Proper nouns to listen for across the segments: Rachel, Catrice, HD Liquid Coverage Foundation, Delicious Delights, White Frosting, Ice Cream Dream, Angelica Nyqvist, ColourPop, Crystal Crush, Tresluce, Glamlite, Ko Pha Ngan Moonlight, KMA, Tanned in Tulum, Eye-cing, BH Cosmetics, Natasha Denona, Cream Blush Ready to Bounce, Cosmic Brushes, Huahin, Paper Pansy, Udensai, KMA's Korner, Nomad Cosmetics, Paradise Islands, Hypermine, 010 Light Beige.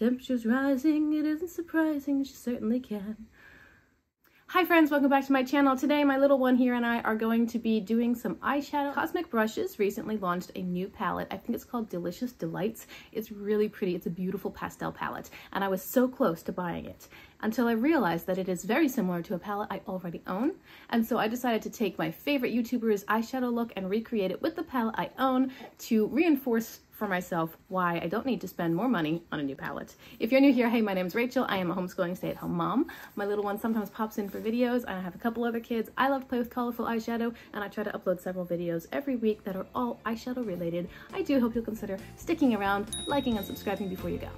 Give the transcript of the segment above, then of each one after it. temperature's rising, it isn't surprising, she certainly can. Hi friends, welcome back to my channel. Today my little one here and I are going to be doing some eyeshadow. Cosmic Brushes recently launched a new palette. I think it's called Delicious Delights. It's really pretty. It's a beautiful pastel palette and I was so close to buying it until I realized that it is very similar to a palette I already own. And so I decided to take my favorite YouTuber's eyeshadow look and recreate it with the palette I own to reinforce for myself why I don't need to spend more money on a new palette. If you're new here, hey, my name's Rachel. I am a homeschooling stay-at-home mom. My little one sometimes pops in for videos. I have a couple other kids. I love to play with colorful eyeshadow and I try to upload several videos every week that are all eyeshadow related. I do hope you'll consider sticking around, liking and subscribing before you go.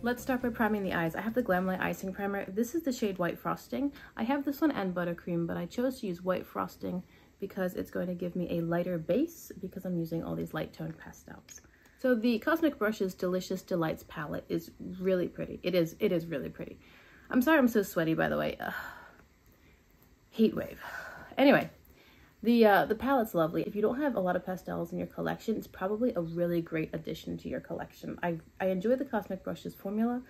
Let's start by priming the eyes. I have the Glamlite Eye-cing Primer. This is the shade White Frosting. I have this one and Buttercream, but I chose to use White Frosting because it's going to give me a lighter base because I'm using all these light toned pastels. So the Cosmic Brushes Delicious Delights palette is really pretty. It is really pretty. I'm sorry I'm so sweaty, by the way. Heat wave. Anyway, the palette's lovely. If you don't have a lot of pastels in your collection, it's probably a really great addition to your collection. I enjoy the Cosmic Brushes formula.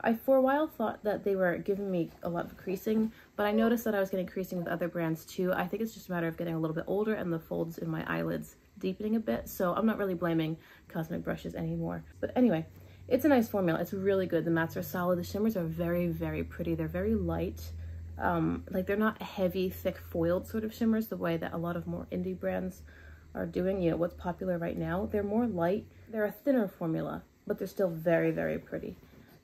I for a while thought that they were giving me a lot of creasing, but I noticed that I was getting creasing with other brands too. I think it's just a matter of getting a little bit older and the folds in my eyelids deepening a bit, so I'm not really blaming Cosmic Brushes anymore. But anyway, it's a nice formula. It's really good. The mattes are solid. The shimmers are very, very pretty. They're very light. Like they're not heavy, thick foiled sort of shimmers the way that a lot of more indie brands are doing, you know, what's popular right now. They're more light. They're a thinner formula, but they're still very, very pretty.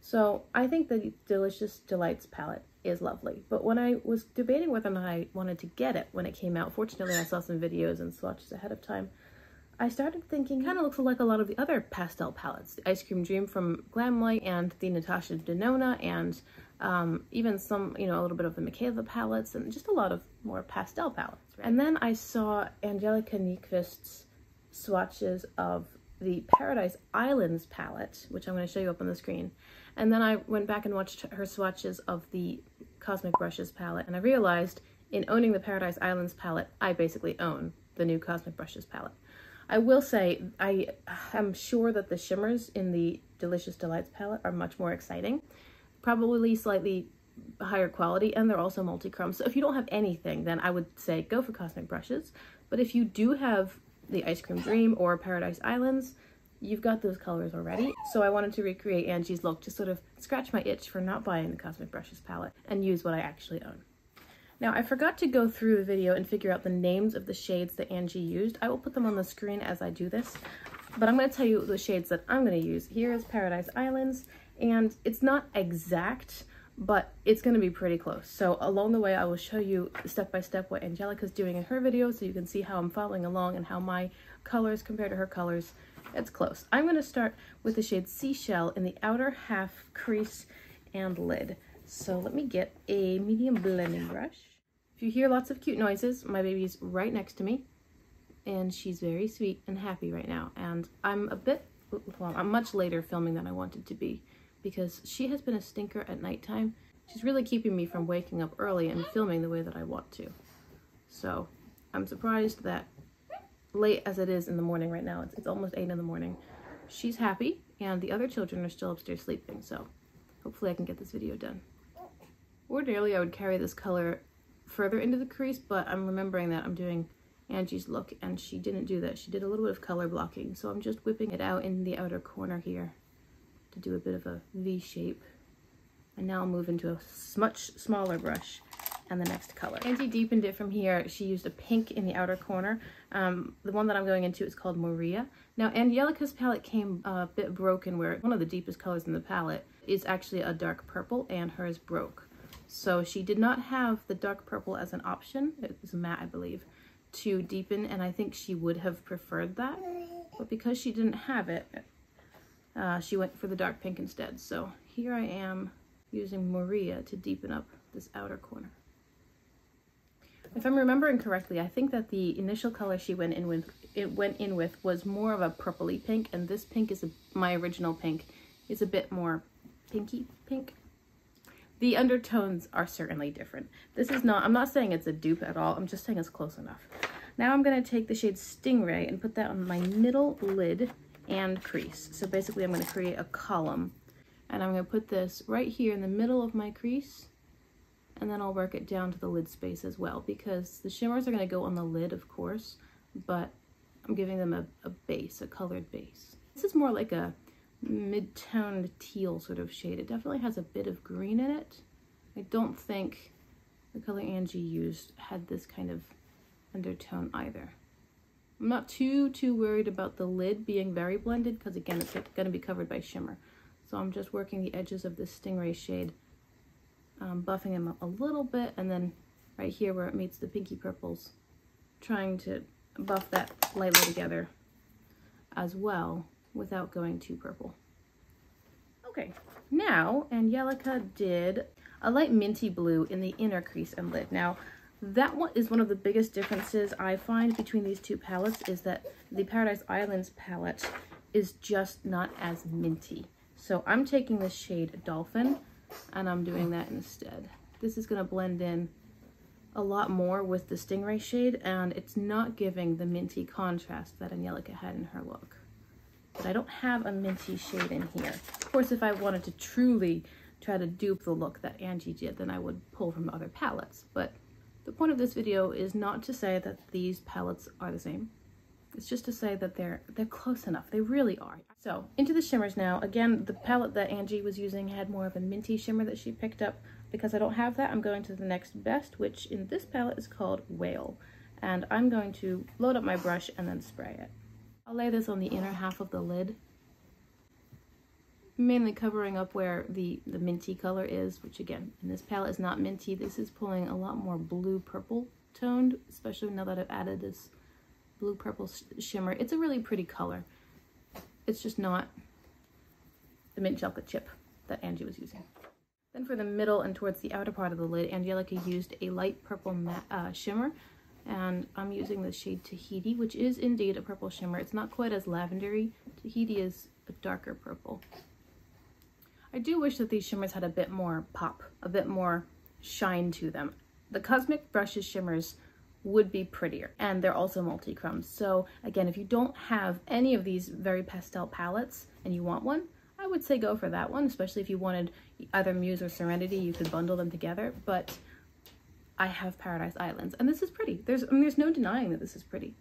So I think the Delicious Delights palette is lovely, but when I was debating whether or not I wanted to get it when it came out, fortunately I saw some videos and swatches ahead of time, I started thinking it kind of looks like a lot of the other pastel palettes, the Ice Cream Dream from Glamlite and the Natasha Denona and even some, you know, a little bit of the Michaela palettes and just a lot of more pastel palettes. Right? And then I saw Angelica Nyqvist's swatches of the Paradise Islands palette, which I'm going to show you up on the screen. And then I went back and watched her swatches of the Cosmic Brushes palette, and I realized in owning the Paradise Islands palette, I basically own the new Cosmic Brushes palette. I will say, I am sure that the shimmers in the Delicious Delights palette are much more exciting, probably slightly higher quality, and they're also multi-chrome. So if you don't have anything, then I would say go for Cosmic Brushes. But if you do have the Ice Cream Dream or Paradise Islands, you've got those colors already. So I wanted to recreate Angie's look to sort of scratch my itch for not buying the Cosmic Brushes palette and use what I actually own. Now, I forgot to go through the video and figure out the names of the shades that Angie used. I will put them on the screen as I do this, but I'm going to tell you the shades that I'm going to use. Here is Paradise Islands, and it's not exact, but it's going to be pretty close. So along the way, I will show you step by step what Angelica's doing in her video so you can see how I'm following along and how my colors compare to her colors. It's close. I'm going to start with the shade Seashell in the outer half crease and lid. So let me get a medium blending brush. If you hear lots of cute noises, my baby's right next to me and she's very sweet and happy right now. And I'm a bit, well, I'm much later filming than I wanted to be, because she has been a stinker at nighttime. She's really keeping me from waking up early and filming the way that I want to. So I'm surprised that late as it is in the morning right now, it's almost 8 in the morning. She's happy and the other children are still upstairs sleeping. So hopefully I can get this video done. Ordinarily I would carry this color further into the crease, but I'm remembering that I'm doing Angie's look and she didn't do that. She did a little bit of color blocking. So I'm just whipping it out in the outer corner here to do a bit of a V shape. And now I'll move into a much smaller brush and the next color. Angie deepened it from here. She used a pink in the outer corner. The one that I'm going into is called Maria. Now Angelica's palette came a bit broken, where one of the deepest colors in the palette is actually a dark purple and hers broke. So she did not have the dark purple as an option. It was matte, I believe, to deepen, and I think she would have preferred that. But because she didn't have it, she went for the dark pink instead. So here I am using Maria to deepen up this outer corner. If I'm remembering correctly, I think that the initial color she went in with was more of a purpley pink, and this pink is my original pink. It's a bit more pinky pink. The undertones are certainly different. This is not, I'm not saying it's a dupe at all. I'm just saying it's close enough. Now I'm going to take the shade Stingray and put that on my middle lid and crease. So basically I'm going to create a column, and I'm going to put this right here in the middle of my crease, and then I'll work it down to the lid space as well, because the shimmers are going to go on the lid, of course, but I'm giving them a base, a colored base. This is more like a mid-toned teal sort of shade. It definitely has a bit of green in it. I don't think the color Angie used had this kind of undertone either. I'm not too worried about the lid being very blended, because again, it's going to be covered by shimmer. So I'm just working the edges of this Stingray shade, buffing them up a little bit, and then right here where it meets the pinky purples, trying to buff that lightly together as well without going too purple. Okay, now Angelica did a light minty blue in the inner crease and lid. Now that one is one of the biggest differences I find between these two palettes, is that the Paradise Islands palette is just not as minty. So I'm taking this shade Dolphin and I'm doing that instead. This is gonna blend in a lot more with the Stingray shade, and it's not giving the minty contrast that Angelica had in her look. But I don't have a minty shade in here. Of course, if I wanted to truly try to dupe the look that Angie did, then I would pull from other palettes. But the point of this video is not to say that these palettes are the same. It's just to say that they're close enough. They really are. So into the shimmers now. Again, the palette that Angie was using had more of a minty shimmer that she picked up. Because I don't have that, I'm going to the next best, which in this palette is called Whale. And I'm going to load up my brush and then spray it. I'll lay this on the inner half of the lid, mainly covering up where the minty color is, which again, in this palette is not minty. This is pulling a lot more blue-purple toned, especially now that I've added this blue-purple shimmer. It's a really pretty color. It's just not the mint chocolate chip that Angie was using. Then for the middle and towards the outer part of the lid, Angelica used a light purple matte, shimmer, and I'm using the shade Tahiti, which is indeed a purple shimmer. It's not quite as lavendery. Tahiti is a darker purple. I do wish that these shimmers had a bit more pop, a bit more shine to them. The Cosmic Brushes shimmers would be prettier, and they're also multi-chromes. So again, if you don't have any of these very pastel palettes and you want one, I would say go for that one, especially if you wanted either Muse or Serenity. You could bundle them together, but I have Paradise Islands, and this is pretty. There's no denying that this is pretty.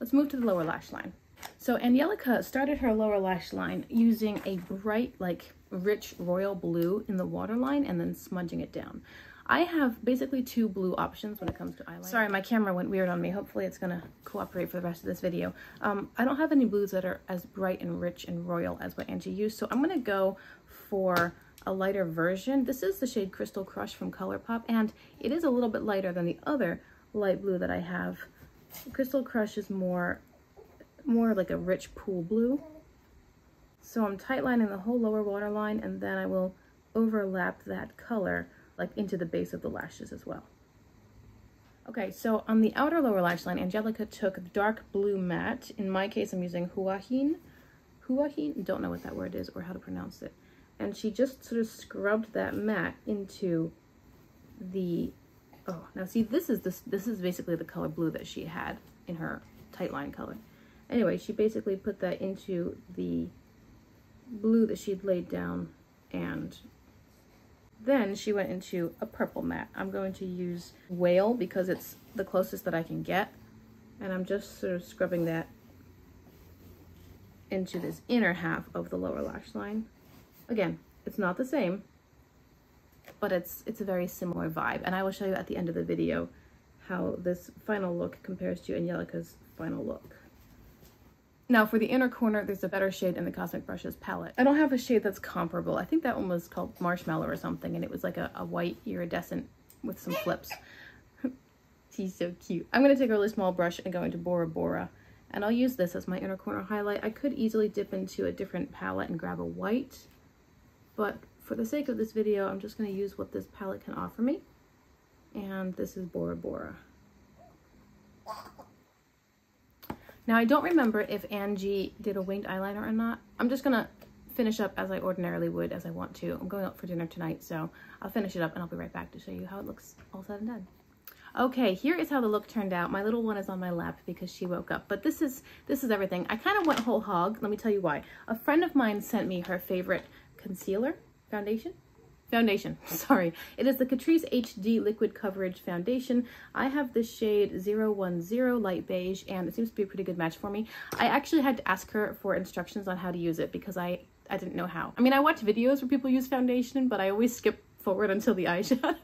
Let's move to the lower lash line. So Angelica started her lower lash line using a bright, like rich royal blue in the waterline and then smudging it down. I have basically two blue options when it comes to eyeliner. Sorry, my camera went weird on me. Hopefully it's gonna cooperate for the rest of this video. I don't have any blues that are as bright and rich and royal as what Angie used, so I'm gonna go for a lighter version. This is the shade Crystal Crush from ColourPop, and it is a little bit lighter than the other light blue that I have. Crystal Crush is more like a rich pool blue. So I'm tightlining the whole lower waterline, and then I will overlap that color like into the base of the lashes as well. Okay, so on the outer lower lash line, Angelica took dark blue matte. In my case, I'm using Huahin. Huahin? Don't know what that word is or how to pronounce it. And she just sort of scrubbed that matte into the, oh, now see, this is basically the color blue that she had in her tight line color. Anyway, she basically put that into the blue that she'd laid down, and then she went into a purple matte. I'm going to use Whale because it's the closest that I can get, and I'm just sort of scrubbing that into this inner half of the lower lash line. Again, it's not the same, but it's a very similar vibe, and I will show you at the end of the video how this final look compares to Angelica's final look. Now for the inner corner, there's a better shade in the Cosmic Brushes palette. I don't have a shade that's comparable. I think that one was called Marshmallow or something, and it was like a white iridescent with some flips. She's so cute. I'm going to take a really small brush and go into Bora Bora, and I'll use this as my inner corner highlight. I could easily dip into a different palette and grab a white, but for the sake of this video, I'm just going to use what this palette can offer me, and this is Bora Bora. Now, I don't remember if Angie did a winged eyeliner or not. I'm just going to finish up as I ordinarily would, as I want to. I'm going out for dinner tonight, so I'll finish it up and I'll be right back to show you how it looks all said and done. Okay, here is how the look turned out. My little one is on my lap because she woke up, but this is everything. I kind of went whole hog. Let me tell you why. A friend of mine sent me her favorite concealer, foundation, sorry. It is the Catrice HD Liquid Coverage Foundation. I have the shade 010 Light Beige, and it seems to be a pretty good match for me. I actually had to ask her for instructions on how to use it because I didn't know how. I mean, I watch videos where people use foundation, but I always skip forward until the eyeshadow.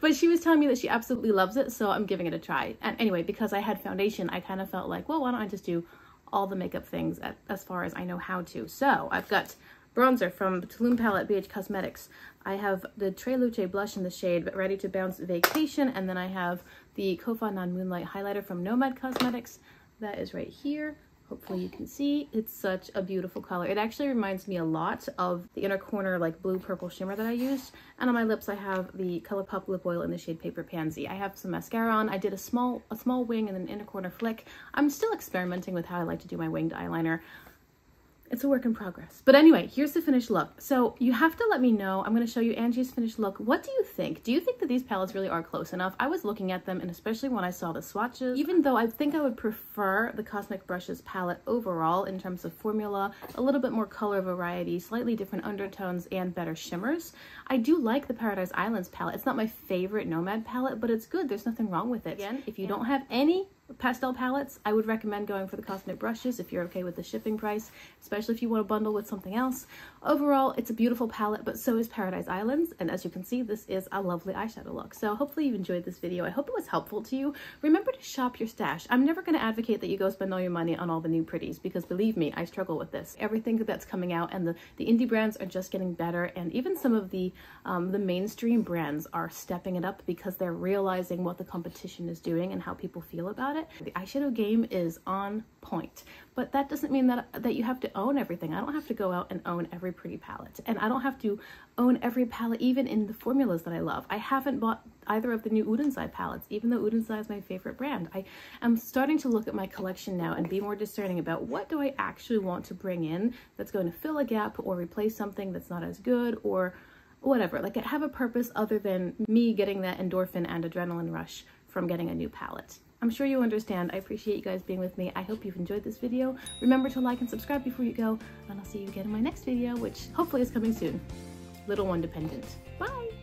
But she was telling me that she absolutely loves it, so I'm giving it a try. And anyway, because I had foundation, I kind of felt like, well, why don't I just do all the makeup things as far as I know how to. So I've got bronzer from the Tulum palette, BH Cosmetics. I have the Tresluce blush in the shade Ready to Bounce Vacation, and then I have the Ko Pha Ngan Moonlight highlighter from Nomad Cosmetics. That is right here. Hopefully you can see. It's such a beautiful color. It actually reminds me a lot of the inner corner, like blue purple shimmer that I used. And on my lips, I have the ColourPop lip oil in the shade Paper Pansy. I have some mascara on. I did a small wing and an inner corner flick. I'm still experimenting with how I like to do my winged eyeliner. It's a work in progress. But anyway, here's the finished look. So you have to let me know. I'm going to show you Angie's finished look. What do you think? Do you think that these palettes really are close enough? I was looking at them, and especially when I saw the swatches, even though I think I would prefer the Cosmic Brushes palette overall in terms of formula, a little bit more color variety, slightly different undertones, and better shimmers. I do like the Paradise Islands palette. It's not my favorite Nomad palette, but it's good. There's nothing wrong with it. Again, if you don't have any pastel palettes, I would recommend going for the Cosmic Brushes if you're okay with the shipping price, especially if you want to bundle with something else. Overall, it's a beautiful palette, but so is Paradise Islands, and as you can see, this is a lovely eyeshadow look. So hopefully you've enjoyed this video. I hope it was helpful to you. Remember to shop your stash. I'm never going to advocate that you go spend all your money on all the new pretties, because believe me, I struggle with this. Everything that's coming out, and the indie brands are just getting better, and even some of the mainstream brands are stepping it up because they're realizing what the competition is doing and how people feel about it. The eyeshadow game is on point, but that doesn't mean that you have to own everything. I don't have to go out and own every pretty palette, and I don't have to own every palette even in the formulas that I love. I haven't bought either of the new Udensai palettes, even though Udensai is my favorite brand. I am starting to look at my collection now and be more discerning about what do I actually want to bring in that's going to fill a gap or replace something that's not as good or whatever. Like, I have a purpose other than me getting that endorphin and adrenaline rush from getting a new palette. I'm sure you understand. I appreciate you guys being with me. I hope you've enjoyed this video. Remember to like and subscribe before you go, and I'll see you again in my next video, which hopefully is coming soon. Little one dependent. Bye!